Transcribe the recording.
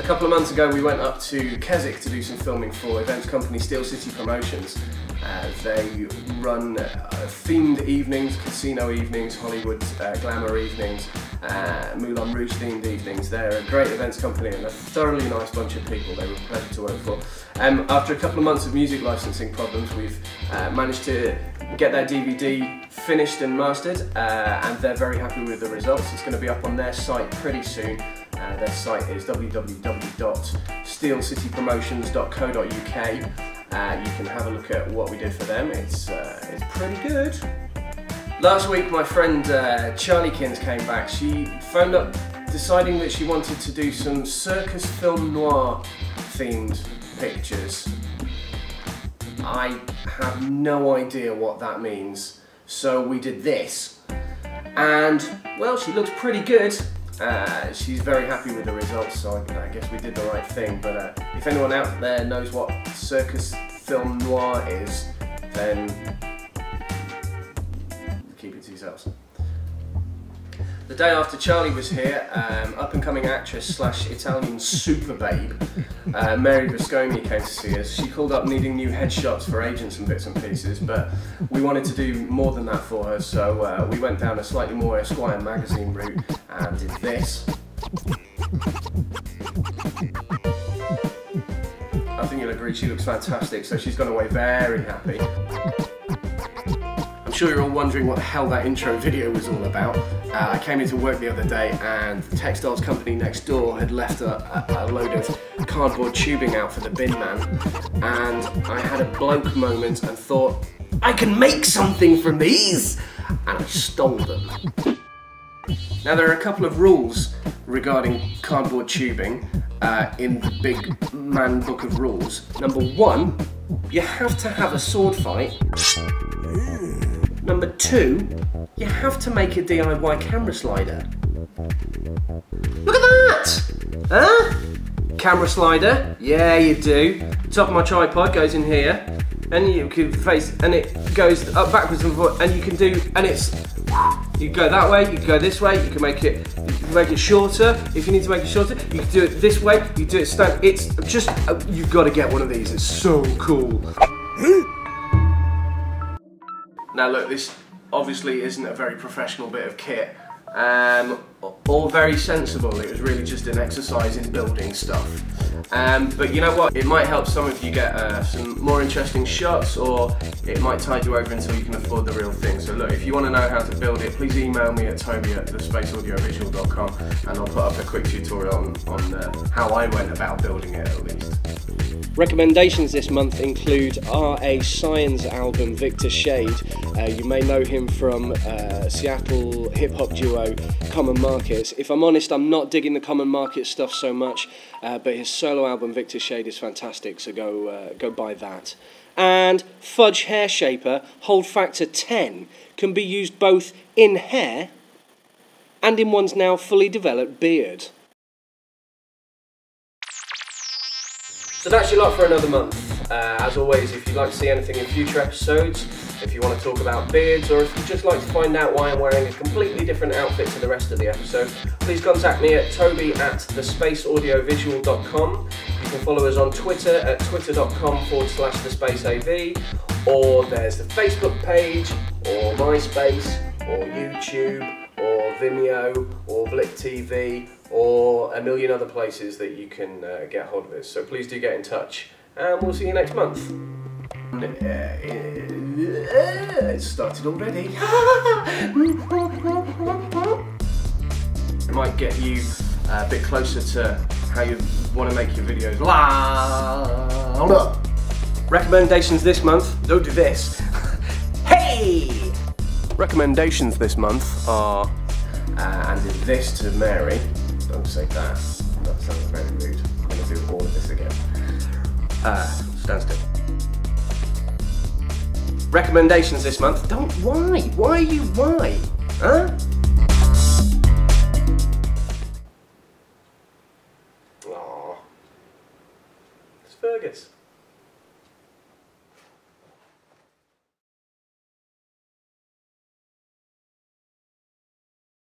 A couple of months ago we went up to Keswick to do some filming for events company Steel City Promotions. They run themed evenings, casino evenings, Hollywood glamour evenings, Moulin Rouge themed evenings. They're a great events company and a thoroughly nice bunch of people. They were a pleasure to work for. After a couple of months of music licensing problems, we've managed to get their DVD finished and mastered, and they're very happy with the results. It's going to be up on their site pretty soon. Their site is www.steelcitypromotions.co.uk. You can have a look at what we did for them. It's pretty good. Last week my friend Charlie Kins came back. She phoned up deciding that she wanted to do some circus film noir themed pictures. I have no idea what that means, so we did this, and well, she looks pretty good. She's very happy with the results, so I guess we did the right thing, but if anyone out there knows what circus film noir is, then keep it to yourselves. The day after Charlie was here, up-and-coming actress slash Italian super babe Mary Viscomi came to see us. She called up needing new headshots for agents and bits and pieces, but we wanted to do more than that for her, so we went down a slightly more Esquire magazine route and did this. I think you'll agree she looks fantastic, so she's gone away very happy. I'm sure you're all wondering what the hell that intro video was all about. I came into work the other day and the textiles company next door had left a load of cardboard tubing out for the bin man, and I had a bloke moment and thought, I can make something from these! And I stole them. Now there are a couple of rules regarding cardboard tubing in the big man book of rules. Number one, you have to have a sword fight. Number two, you have to make a DIY camera slider. Look at that! Huh? Camera slider? Yeah, you do. Top of my tripod goes in here, and you can face, and it goes up backwards and forward, and you can do, and it's, you go that way, you can go this way, you can make it shorter. If you need to make it shorter, you can do it this way, you do it stand. It's just, you've got to get one of these. It's so cool. Now look, this obviously isn't a very professional bit of kit, or very sensible. It was really just an exercise in building stuff. But you know what, it might help some of you get some more interesting shots, or it might tide you over until you can afford the real thing. So look, if you want to know how to build it, please email me at toby@thespaceaudiovisual.com and I'll put up a quick tutorial on how I went about building it at least. Recommendations this month include R.A. Science album Victor Shade. You may know him from Seattle hip-hop duo Common Markets. If I'm honest, I'm not digging the Common Markets stuff so much, but his solo album Victor Shade is fantastic, so go buy that. And Fudge Hair Shaper, hold factor 10, can be used both in hair and in one's now fully developed beard. So that's your lot for another month. As always, if you'd like to see anything in future episodes, If you want to talk about beards, or if you'd just like to find out why I'm wearing a completely different outfit to the rest of the episode, please contact me at toby@thespaceaudiovisual.com. You can follow us on Twitter at twitter.com/thespaceav, or there's the Facebook page, or MySpace, or YouTube, or Vimeo, or Blick TV, or a million other places that you can get hold of us. So please do get in touch, and we'll see you next month. It's started already. It might get you a bit closer to how you want to make your videos. Recommendations this month, don't do this. Hey! Recommendations this month are, and this to Mary. Don't say that. That sounds very rude. I'm going to do all of this again. Stand still. Recommendations this month. Why? Why? Huh?